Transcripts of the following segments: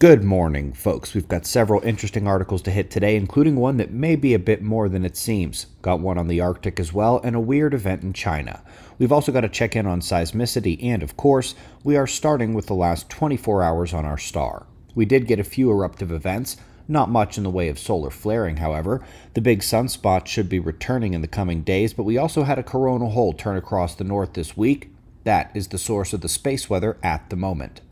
Good morning, folks. We've got several interesting articles to hit today, including one that may be a bit more than it seems. Got one on the Arctic as well, and a weird event in China. We've also got to check in on seismicity, and of course, we are starting with the last 24 hours on our star. We did get a few eruptive events, not much in the way of solar flaring, however. The big sunspot should be returning in the coming days, but we also had a coronal hole turn across the north this week. That is the source of the space weather at the moment.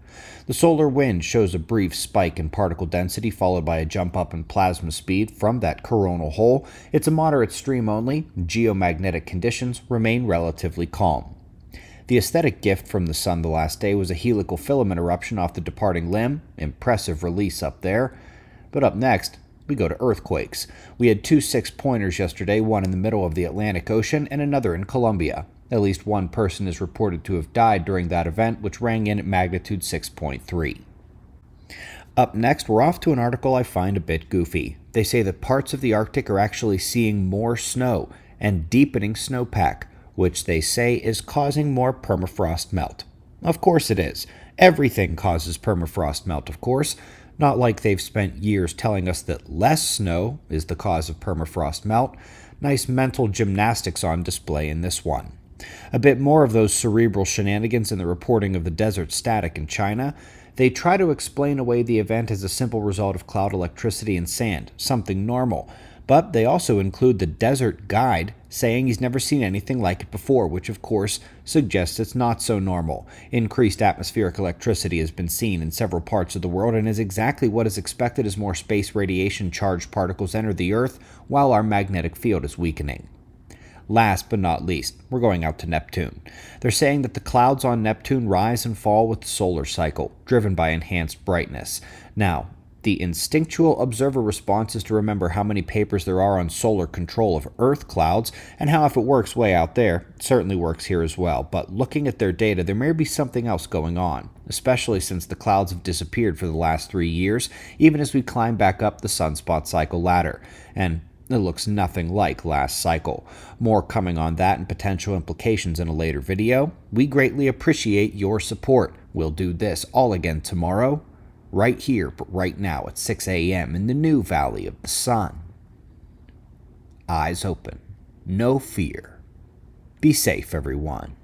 The solar wind shows a brief spike in particle density followed by a jump up in plasma speed from that coronal hole. It's a moderate stream only. Geomagnetic conditions remain relatively calm. The aesthetic gift from the sun the last day was a helical filament eruption off the departing limb. Impressive release up there. But up next, we go to earthquakes. We had 2 6-pointers yesterday, one in the middle of the Atlantic Ocean and another in Colombia. At least one person is reported to have died during that event, which rang in at magnitude 6.3. Up next, we're off to an article I find a bit goofy. They say that parts of the Arctic are actually seeing more snow and deepening snowpack, which they say is causing more permafrost melt. Of course it is. Everything causes permafrost melt, of course. Not like they've spent years telling us that less snow is the cause of permafrost melt. Nice mental gymnastics on display in this one. A bit more of those cerebral shenanigans in the reporting of the desert static in China. They try to explain away the event as a simple result of cloud electricity and sand, something normal. But they also include the desert guide saying he's never seen anything like it before, which of course suggests it's not so normal. Increased atmospheric electricity has been seen in several parts of the world and is exactly what is expected as more space radiation charged particles enter the Earth while our magnetic field is weakening. Last but not least, we're going out to Neptune. They're saying that the clouds on Neptune rise and fall with the solar cycle, driven by enhanced brightness. Now, the instinctual observer response is to remember how many papers there are on solar control of Earth clouds, and how if it works way out there, it certainly works here as well. But looking at their data, there may be something else going on, especially since the clouds have disappeared for the last 3 years, even as we climb back up the sunspot cycle ladder. And it looks nothing like last cycle. More coming on that and potential implications in a later video. We greatly appreciate your support. We'll do this all again tomorrow, right here, but right now at 6 a.m. in the new Valley of the Sun. Eyes open. No fear. Be safe, everyone.